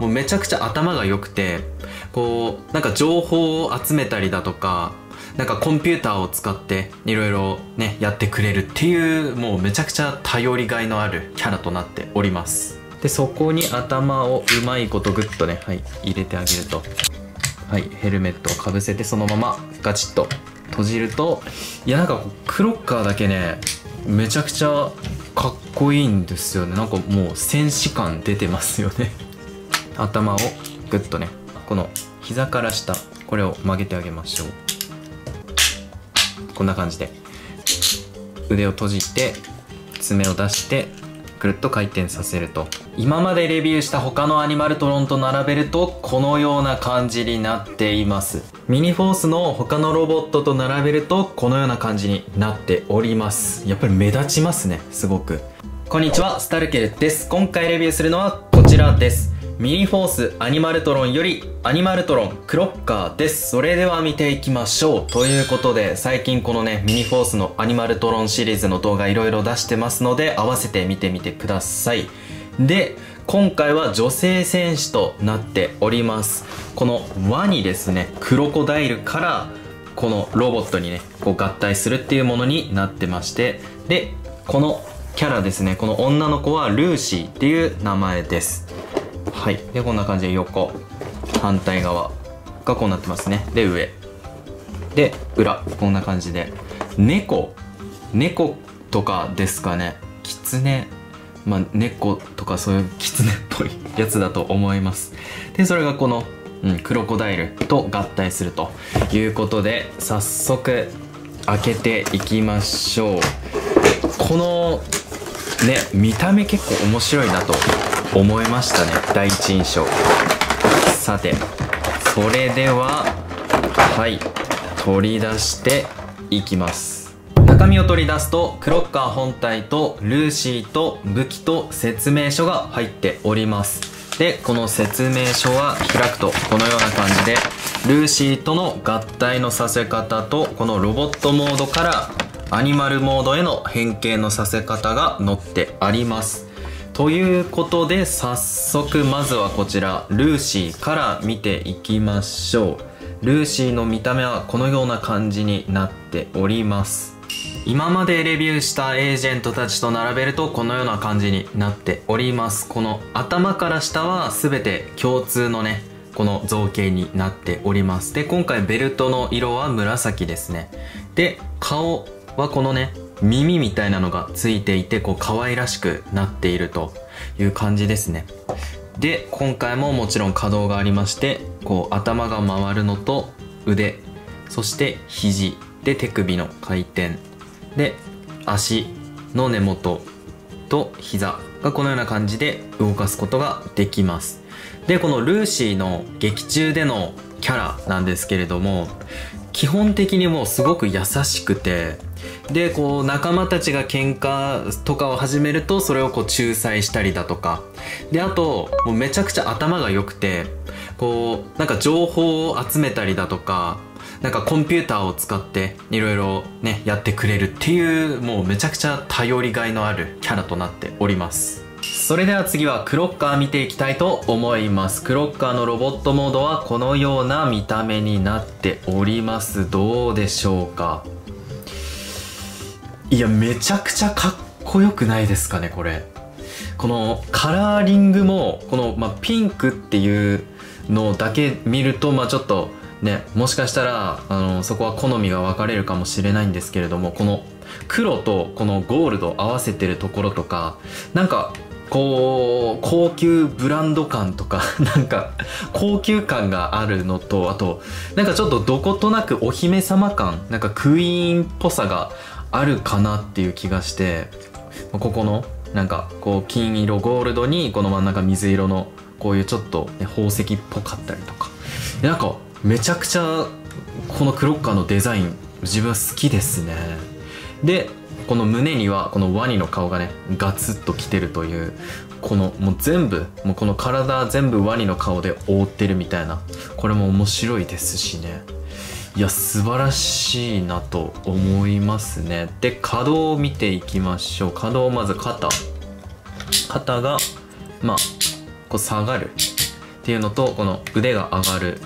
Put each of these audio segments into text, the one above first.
もうめちゃくちゃ頭が良くて、こうなんか情報を集めたりだとか、なんかコンピューターを使っていろいろねやってくれるっていう、もうめちゃくちゃ頼りがいのあるキャラとなっております。でそこに頭をうまいことグッとね、はい、入れてあげると、はい、ヘルメットをかぶせてそのままガチッと閉じると、いやなんかクロッカーだけねめちゃくちゃかっこいいんですよね。なんかもう戦士感出てますよね頭をグッとね、この膝から下これを曲げてあげましょう。こんな感じで腕を閉じて爪を出してくるっと回転させると、今までレビューした他のアニマルトロンと並べるとこのような感じになっています。ミニフォースの他のロボットと並べるとこのような感じになっております。やっぱり目立ちますね、すごく。こんにちは、スタルケルです。今回レビューするのはこちらです。ミニフォースアニマルトロンよりアニマルトロンクロッカーです。それでは見ていきましょう。ということで最近このねミニフォースのアニマルトロンシリーズの動画いろいろ出してますので、合わせて見てみてください。で今回は女性戦士となっております。この輪にですね、クロコダイルからこのロボットにねこう合体するっていうものになってまして、でこのキャラですね、この女の子はルーシーっていう名前です。はい、でこんな感じで横反対側がこうなってますね。で上で裏こんな感じで、猫とかですかね、キツネ、まあ、猫とかそういう狐っぽいやつだと思います。でそれがこの、クロコダイルと合体するということで、早速開けていきましょう。このね見た目結構面白いなと思いましたね、第一印象。さてそれでは、はい、取り出していきます。中身を取り出すとクロッカー本体とルーシーと武器と説明書が入っております。でこの説明書は開くとこのような感じで、ルーシーとの合体のさせ方とこのロボットモードからアニマルモードへの変形のさせ方が載ってあります。ということで早速まずはこちらルーシーから見ていきましょう。ルーシーの見た目はこのような感じになっております。今までレビューしたエージェントたちと並べるとこのような感じになっております。この頭から下は全て共通のねこの造形になっております。で今回ベルトの色は紫ですね。で顔はこのね耳みたいなのがついていて、こう可愛らしくなっているという感じですね。で今回ももちろん可動がありまして、こう頭が回るのと腕、そして肘で手首の回転で足の根元と膝がこのような感じで動かすことができます。でこのルーシーの劇中でのキャラなんですけれども、基本的にもうすごく優しくて、でこう仲間たちが喧嘩とかを始めるとそれをこう仲裁したりだとか、であともうめちゃくちゃ頭が良くて、こうなんか情報を集めたりだとか、なんかコンピューターを使っていろいろねやってくれるっていう、もうめちゃくちゃ頼りがいのあるキャラとなっております。それでは次はクロッカー見ていきたいと思います。クロッカーのロボットモードはこのような見た目になっております。どうでしょうか。いやめちゃくちゃかっこよくないですかね。これこのカラーリングもこの、ピンクっていうのだけ見ると、ちょっとね、もしかしたらそこは好みが分かれるかもしれないんですけれども、この黒とこのゴールド合わせてるところとか、なんかこう高級ブランド感とかなんか高級感があるのと、あとなんかちょっとどことなくお姫様感、なんかクイーンっぽさがあるかなっていう気がして、ここのなんかこう金色ゴールドにこの真ん中水色のこういうちょっと、宝石っぽかったりとか、なんかめちゃくちゃこのクロッカーのデザイン自分は好きですね。でこの胸にはこのワニの顔がねガツッときてるという、このもう全部もうこの体全部ワニの顔で覆ってるみたいな、これも面白いですしね。いや素晴らしいなと思いますね。で可動を見ていきましょう。可動まず肩がこう下がる、っていうのと、この腕が上がる、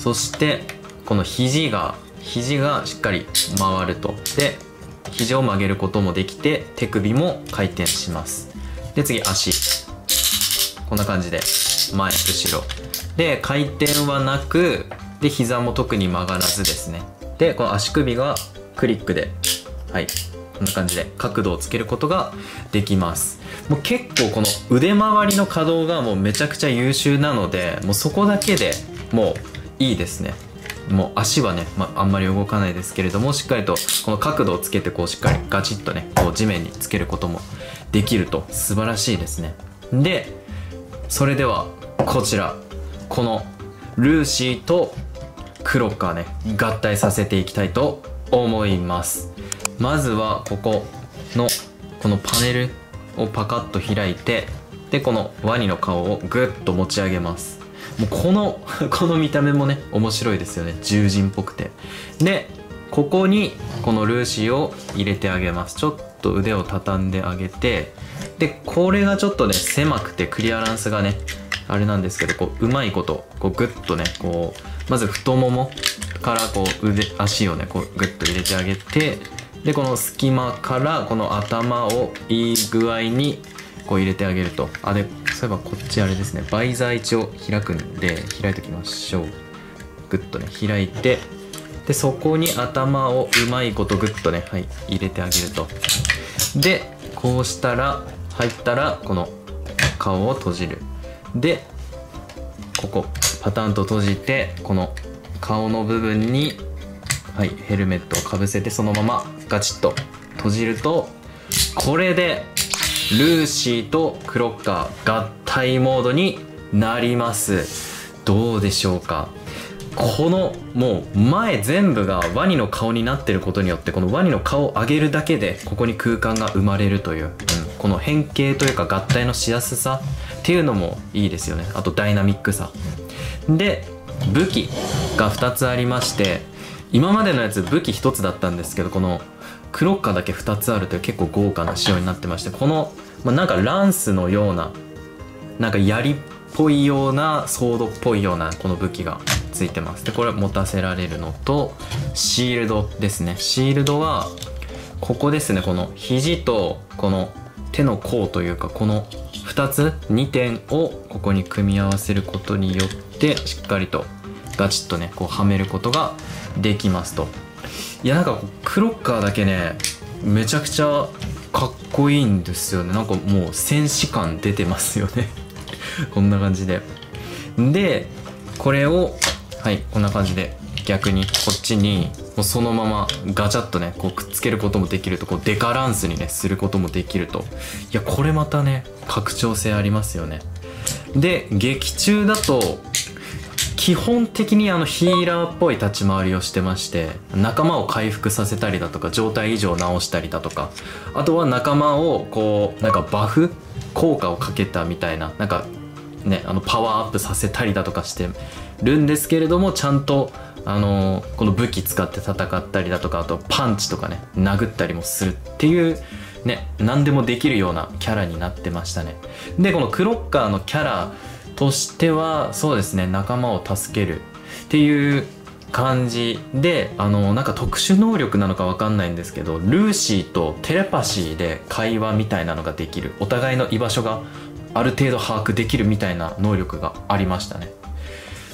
そしてこの肘がしっかり回ると。で、肘を曲げることもできて、手首も回転します。で、次足、こんな感じで前後ろで回転はなく、で膝も特に曲がらずですね。で、この足首がクリックで、はい、こんな感じで角度をつけることができます。もう結構この腕周りの可動がもうめちゃくちゃ優秀なので、もうそこだけでもういいですね。もう足はね、まあ、あんまり動かないですけれども、しっかりとこの角度をつけて、こうしっかりガチッとね、こう地面につけることもできると。素晴らしいですね。で、それではこちら、このルーシーとクロッカーね、合体させていきたいと思います。まずはここのこのパネルをパカッと開いて、でこのワニの顔をグッと持ち上げます。もうこの見た目もね、面白いですよね。獣人っぽくて。で、ここにこのルーシーを入れてあげます。ちょっと腕を畳んであげて、でこれがちょっとね狭くてクリアランスがねあれなんですけど、こううまいことこうグッとね、こうまず太ももからこう足をねこうグッと入れてあげて、でこの隙間からこの頭をいい具合にこう入れてあげると。あ、でそういえばこっちあれですね、バイザー位置を開くんで、開いておきましょう。グッとね開いて、でそこに頭をうまいことグッとね、はい、入れてあげると。でこうしたら入ったらこの顔を閉じる。でここパタンと閉じて、この顔の部分に、はい、ヘルメットをかぶせて、そのままガチッと閉じると、これでルーシーとクロッカー合体モードになります。どうでしょうか。このもう前全部がワニの顔になってることによって、このワニの顔を上げるだけでここに空間が生まれるという、この変形というか合体のしやすさっていうのもいいですよね。あとダイナミックさで、武器が2つありまして、今までのやつ武器1つだったんですけど、このクロッカーだけ2つあるという結構豪華な仕様になってまして、この、まあ、なんかランスのような、なんか槍っぽいような、ソードっぽいようなこの武器がついてます。でこれ持たせられるのと、シールドですね。シールドはここですね、この肘とこの手の甲というか、この2つ2点をここに組み合わせることによってしっかりとガチッとねこうはめることができますと。いや、なんかクロッカーだけねめちゃくちゃかっこいいんですよね。なんかもう戦士感出てますよねこんな感じで。でこれを、はい、こんな感じで逆にこっちにもうそのままガチャッとねこうくっつけることもできると、こうデカランスにねすることもできると。いや、これまたね拡張性ありますよね。で劇中だと基本的にヒーラーっぽい立ち回りをしてまして、仲間を回復させたりだとか、状態異常を直したりだとか、あとは仲間をこうなんかバフ効果をかけたみたいな、なんかねパワーアップさせたりだとかしてるんですけれども、ちゃんとこの武器使って戦ったりだとか、あとパンチとかね殴ったりもするっていうね、何でもできるようなキャラになってましたね。でこのクロッカーのキャラとしてはそうですね、仲間を助けるっていう感じで、なんか特殊能力なのか分かんないんですけど、ルーシーとテレパシーで会話みたいなのができる、お互いの居場所がある程度把握できるみたいな能力がありましたね。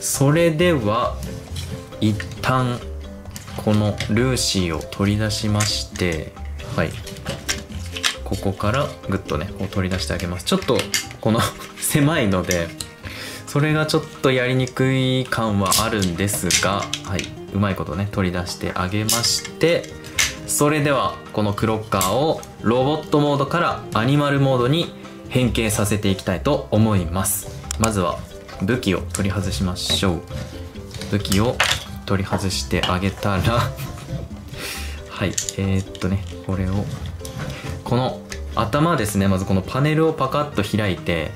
それでは一旦このルーシーを取り出しまして、はい、ここからグッとね取り出してあげます。ちょっとこの狭いのでそれがちょっとやりにくい感はあるんですが、はい、うまいことね取り出してあげまして、それではこのクロッカーをロボットモードからアニマルモードに変形させていきたいと思います。まずは武器を取り外しましょう。武器を取り外してあげたらはい、これをこの頭ですね、まずこのパネルをパカッと開いて、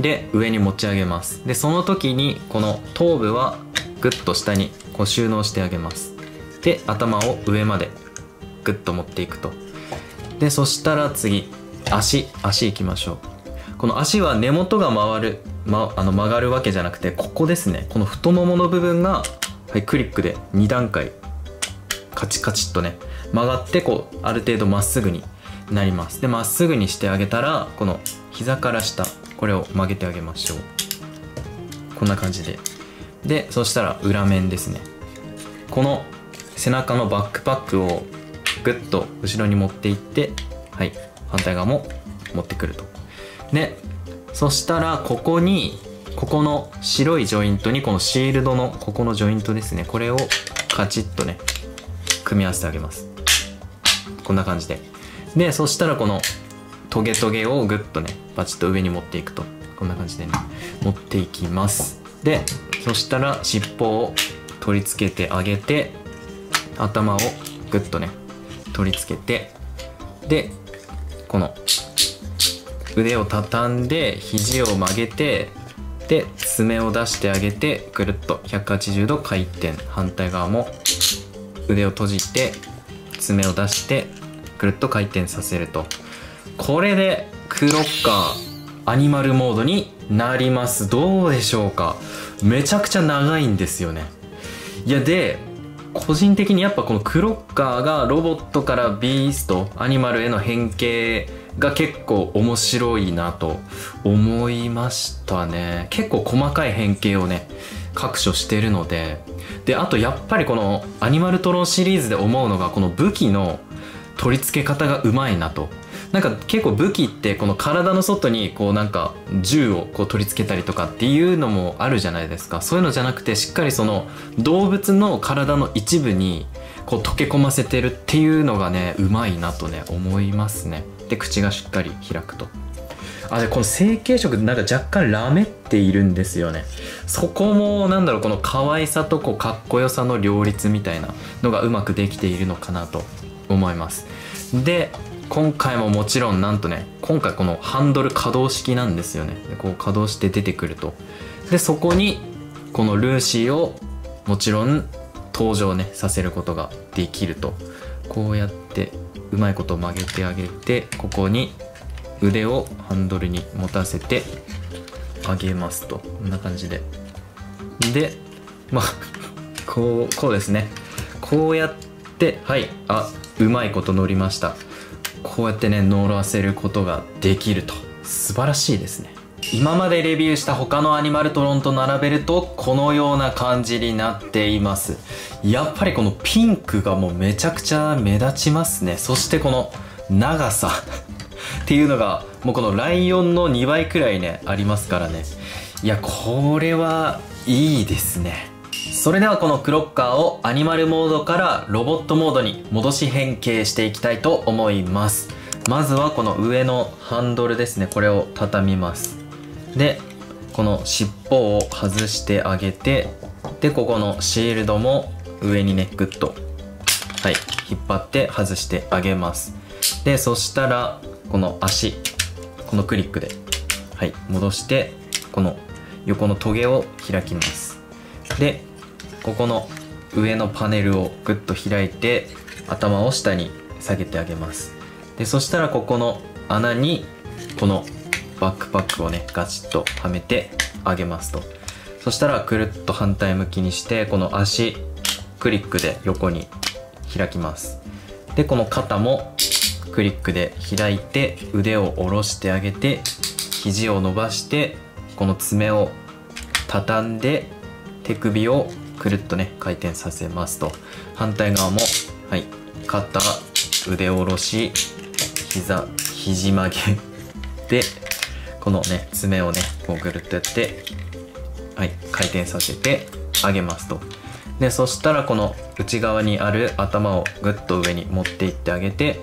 で上に持ち上げます。でその時にこの頭部はグッと下にこう収納してあげます。で頭を上までグッと持っていくと。でそしたら次足いきましょう。この足は根元が回る曲がるわけじゃなくて、ここですね、この太ももの部分が、はい、クリックで2段階カチカチっとね曲がって、こうある程度まっすぐになります。でまっすぐにしてあげたら、この膝から下、これを曲げてあげましょう。こんな感じで、でそしたら裏面ですね、この背中のバックパックをグッと後ろに持っていって、はい、反対側も持ってくると。でそしたらここに、ここの白いジョイントに、このシールドのここのジョイントですね、これをカチッとね組み合わせてあげます。こんな感じで、でそしたらこのトゲトゲをグッとねバチッと上に持っていくと、こんな感じでね持っていきます。でそしたら尻尾を取り付けてあげて、頭をグッとね取り付けて、でこの腕を畳んで肘を曲げて、で爪を出してあげて、ぐるっと180度回転、反対側も腕を閉じて爪を出してぐるっと回転させると。これでクロッカーアニマルモードになります。どうでしょうか。めちゃくちゃ長いんですよね。いやで個人的にやっぱこのクロッカーがロボットからビースト、アニマルへの変形が結構面白いなと思いましたね。結構細かい変形をね各所してるので。であとやっぱりこのアニマルトロンシリーズで思うのが、この武器の取り付け方がうまいなと。なんか結構武器ってこの体の外にこうなんか銃をこう取り付けたりとかっていうのもあるじゃないですか。そういうのじゃなくて、しっかりその動物の体の一部にこう溶け込ませてるっていうのがねうまいなとね思いますね。で口がしっかり開くと。あ、でこの成形色なんか若干ラメっているんですよね。そこもなんだろう、この可愛さとこうかっこよさの両立みたいなのがうまくできているのかなと思います。で今回ももちろん、なんとね今回このハンドル可動式なんですよね。でこう可動して出てくると。でそこにこのルーシーをもちろん登場ねさせることができると。こうやってうまいこと曲げてあげて、ここに腕をハンドルに持たせてあげますと。こんな感じで、でまあこうですね、こうやって、はい、あ、うまいこと乗りました。こうやってね乗らせることができると。素晴らしいですね。今までレビューした他のアニマルトロンと並べるとこのような感じになっています。やっぱりこのピンクがもうめちゃくちゃ目立ちますね。そしてこの長さっていうのがもうこのライオンの2倍くらいねありますからね。いやこれはいいですね。それではこのクロッカーをアニマルモードからロボットモードに戻し変形していきたいと思います。まずはこの上のハンドルですね、これを畳みます。でこの尻尾を外してあげて、でここのシールドも上にねグッと、はい、引っ張って外してあげます。でそしたらこの足、このクリックで、はい、戻してこの横のトゲを開きます。でここの上のパネルをグッと開いて頭を下に下げてあげます。でそしたらここの穴にこのバックパックをねガチッとはめてあげますと。そしたらくるっと反対向きにして、この足クリックで横に開きます。でこの肩もクリックで開いて、腕を下ろしてあげて、肘を伸ばして、この爪を畳んで手首をくるっとね回転させますと。反対側も、はい、肩、腕下ろし、膝、肘曲げで、このね爪をねこうぐるっとやって、はい、回転させてあげますと。でそしたらこの内側にある頭をぐっと上に持っていってあげて、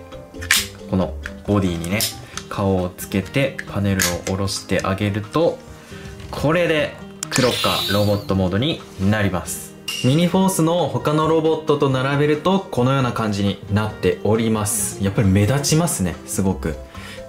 このボディにね顔をつけてパネルを下ろしてあげると、これでクロッカーロボットモードになります。ミニフォースの他のロボットと並べるとこのような感じになっております。やっぱり目立ちますね、すごく。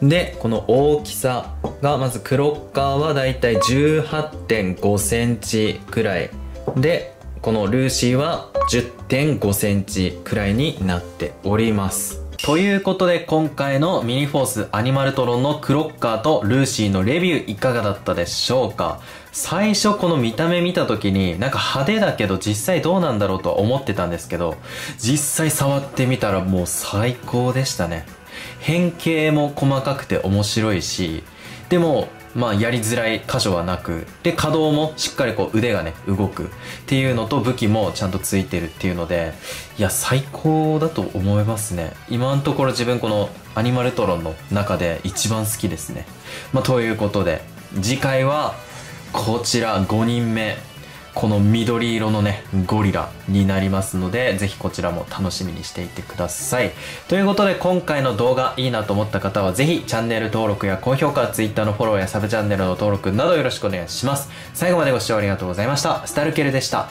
でこの大きさが、まずクロッカーはだいたい 18.5 センチくらいで、このルーシーは 10.5 センチくらいになっております。ということで今回のミニフォースアニマルトロンのクロッカーとルーシーのレビューいかがだったでしょうか。最初この見た目見た時になんか派手だけど実際どうなんだろうとは思ってたんですけど、実際触ってみたらもう最高でしたね。変形も細かくて面白いし、でもまあやりづらい箇所はなく、で可動もしっかりこう腕がね動くっていうのと、武器もちゃんとついてるっていうので、いや最高だと思いますね。今のところ自分このアニマルトロンの中で一番好きですね。まあということで次回はこちら5人目この緑色のねゴリラになりますので、ぜひこちらも楽しみにしていてください。ということで今回の動画いいなと思った方はぜひチャンネル登録や高評価、Twitter のフォローやサブチャンネルの登録などよろしくお願いします。最後までご視聴ありがとうございました。スタルケルでした。